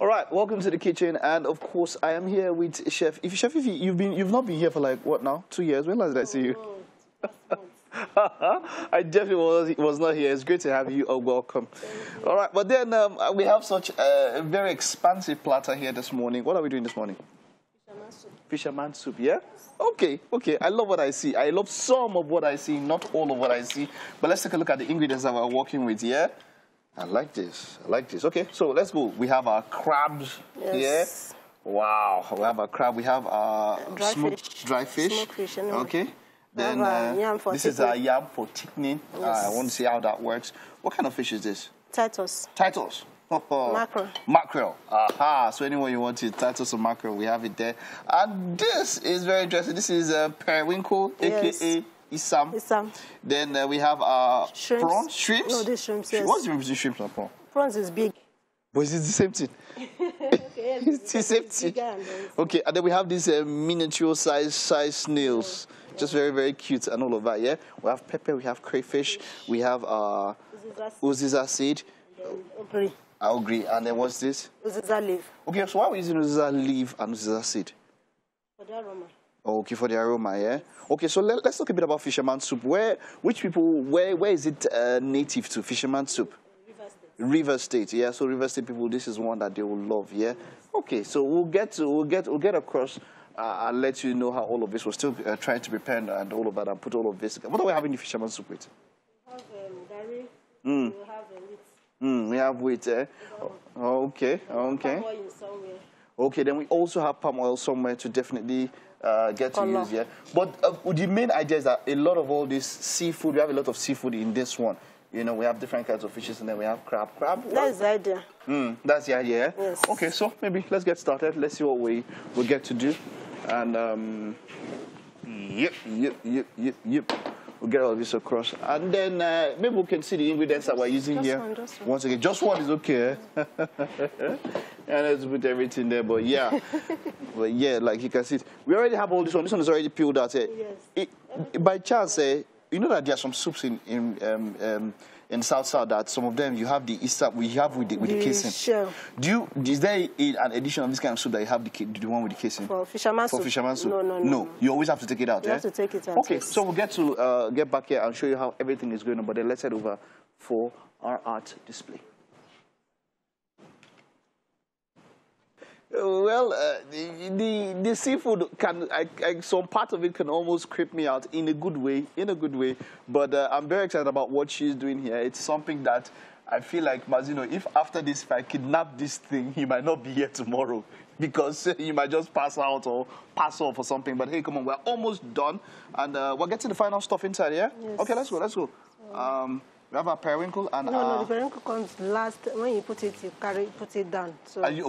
All right, welcome to the kitchen, and of course, I am here with Chef Ify. Chef Ify, you've not been here for like what now? 2 years? When last did I see you? Oh, I definitely was not here. It's great to have you. Oh, welcome. All right, but then we have such a very expansive platter here this morning. What are we doing this morning? Fisherman soup. Fisherman soup, yeah? Okay, okay. I love what I see. I love some of what I see, not all of what I see. But let's take a look at the ingredients that we're working with, yeah? I like this. I like this. Okay, so let's go. We have our crabs yes. here. Wow, we have our crab. We have our dry fish. Smoked fish anyway. Okay. Then this is our yam for thickening. Yes. I want to see how that works. What kind of fish is this? Titus. Titus. Mackerel. Mackerel. Aha. So anyone you want to Titus or mackerel, we have it there. And this is very interesting. This is periwinkle, yes. aka. Isam. Then we have our prawns. Shrimps? No, these shrimps, yes. What's the difference between shrimps and prawns? Prawns is big. But it's the same thing. Okay, it's the same thing. Okay, and then we have these miniature size snails. Yeah. Just very, very cute and all of that, yeah? We have pepper, we have crayfish, we have uziza seed. I agree. And then what's this? Uziza leaf. Okay, so why are we using uziza leaf and uziza seed? For the aroma. Okay, for the aroma, yeah? Okay, so let's talk a bit about fisherman soup. Where is it native to, fisherman soup? Rivers State, yeah. So Rivers State people, this is one that they will love, yeah? Okay, so we'll get across and let you know how all of this was still trying to prepare and all of that and put all of this. What are we having the fisherman soup with? We have dairy, we have wheat. We have wheat, eh? Okay, okay. Okay, then we also have palm oil somewhere to definitely get to use, yeah. But the main idea is that a lot of all this seafood, we have a lot of seafood in this one. You know, we have different kinds of fishes, and then we have crab. Crab. That's the idea. That's the idea. Yes. Okay, so maybe let's get started. Let's see what we get to do, and yep. We'll get all this across, and then maybe we can see the ingredients that we're using here. Just one. Once again, just one is okay. And let's put everything there, but yeah, but yeah, like you can see, we already have all this one. This one is already peeled out. Yes. By chance, you know that there are some soups in South that some of them you have the Easter we have with the casing. Sure. Is there an edition of this kind of soup that you have the one with the casing? For fisherman soup. For fisherman soup. No. You always have to take it out. You have to take it out. Okay, yes. So we'll get to get back here and show you how everything is going on. But then let's head over for our art display. Well, the seafood can, some part of it can almost creep me out in a good way. But I'm very excited about what she's doing here. It's something that I feel like, Mazino, if after this, if I kidnap this thing, he might not be here tomorrow because you might just pass out or pass off or something. But hey, come on, we're almost done. And we're getting the final stuff inside, yeah? Yes. Okay, let's go. We have our periwinkle and No, the periwinkle comes last. When you put it, you put it down. So. Yes.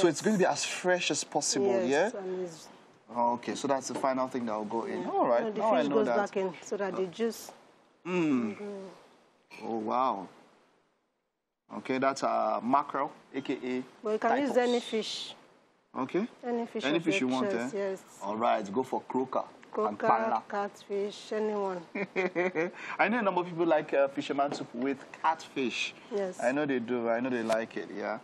So it's going to be as fresh as possible, yes, yeah? And it's... Okay, so that's the final thing that will go in. Yeah. All right, now I know that. The fish goes back in so that the juice... Oh, wow. Okay, that's mackerel, a.k.a. Well, you can use any fish. Okay? Any fish you want, eh? Yes. All right, go for croaker. Coca, catfish, anyone. I know a number of people like fisherman soup with catfish. Yes. I know they do. I know they like it, yeah.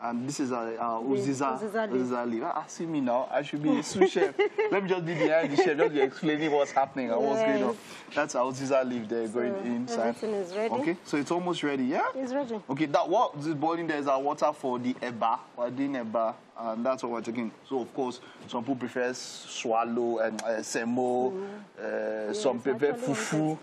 And this is our uziza leaf. Ah, see me now. I should be a sous chef. Let me just be behind the chef, just be explaining what's happening and what's going on. That's our uziza leaf there going inside. Everything is ready. Okay, so it's almost ready, yeah? It's ready. Okay, that what is boiling there is our water for the eba. We're doing eba, and that's what we're taking. So, of course, some people prefer swallow and semo, some prefer fufu.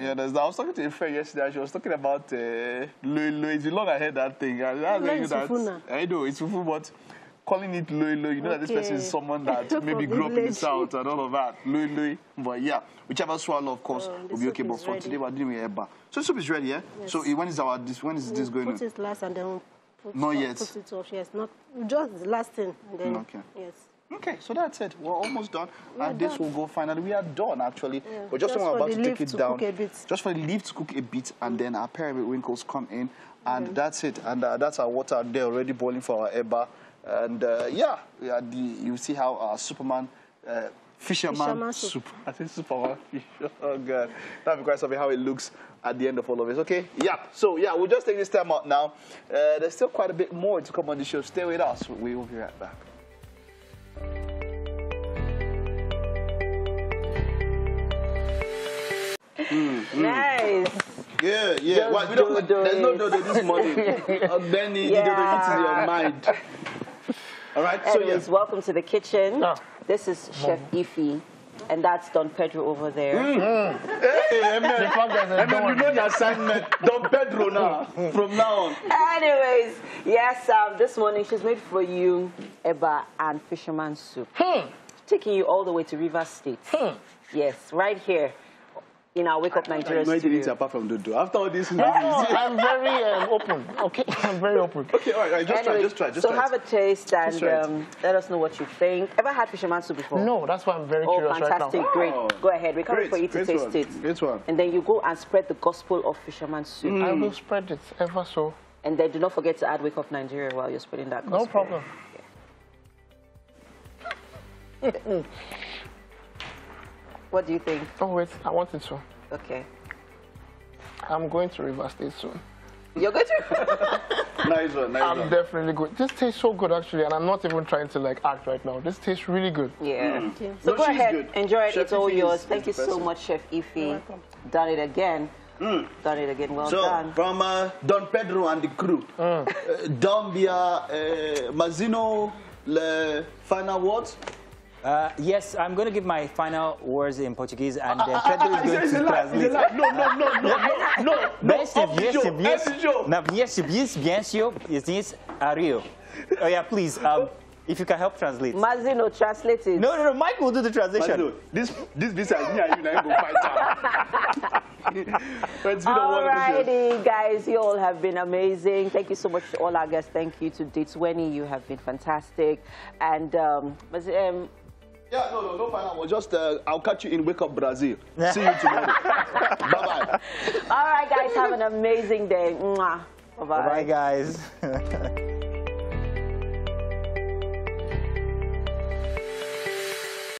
Yeah, there's that. I was talking to a friend yesterday, she was talking about loy loy. It's long I heard that thing. I know, it's fufu, but calling it loy loy, you know that this person is someone that maybe grew up in the South and all of that. Loy loy. But yeah, whichever swallow, of course, will be okay. But for today, we're doing eba. So the soup is ready, yeah? Yes. So when is this going on? Put it last and then we'll put it off. Yes, not just the last thing. And then, okay. Yes. Okay, so that's it. We're almost done. This will go finally. We are done, actually. Yeah. But just when we're about to take it down, just for the leaf to cook a bit, and then our periwinkles come in, and that's it. And that's our water there already boiling for our eba. And yeah, you see how our Superman Fisherman soup. I think soup for fish. Oh god, that'd be quite something how it looks at the end of all of this. Okay, yeah. So yeah, we'll just take this time out now. There's still quite a bit more to come on the show. Stay with us. We will be right back. Nice. Yeah, yeah. Well, we don't, there's no dodo this morning. Benny, yeah. The dodo eats in your mind. All right. Anyways, so yeah. Welcome to the kitchen. Ah. This is Chef Ify, and that's Don Pedro over there. Hey, you know the assignment, Don Pedro now, from now on. Anyways, yes, this morning she's made for you eba and fisherman soup. Taking you all the way to Rivers State. Yes, right here. In our Wake Up Nigeria studio. Apart from Dodo. After all this, I'm very open. Okay, I'm very open. Okay, all right, just try. So have a taste and let us know what you think. Ever had fisherman soup before? No, that's why I'm very curious right now. Oh, fantastic, great. Go ahead, we're coming for you to taste it. Great one. And then you go and spread the gospel of fisherman soup. I will spread it, ever so. And then do not forget to add Wake Up Nigeria while you're spreading that gospel. No problem. Yeah. What do you think? Oh, wait, I wanted to. Okay. I'm going to Rivers State soon. You're going to? Nice one, nice one. I'm definitely good. This tastes so good, actually, and I'm not even trying to, like, act right now. This tastes really good. Yeah. So go ahead, enjoy it. It's all yours. Thank you so much, Chef Ify. Done it again. Done it again. Well done. So, from Don Pedro and the crew, Don Bia Mazino, the final words. Yes, I'm going to give my final words in Portuguese, and Pedro is going to translate. No, oh yeah, please, if you can help translate. Mazino, translate it. No, Mike will do the translation. Mazino, this is me and you now go fight out. Alrighty, guys, you all have been amazing. Thank you so much to all our guests. Thank you to Ditsweni. You have been fantastic. And yeah, no final word. Just, I'll catch you in Wake Up Brazil. See you tomorrow. Bye-bye. All right, guys, have an amazing day. Bye-bye. Bye-bye, guys.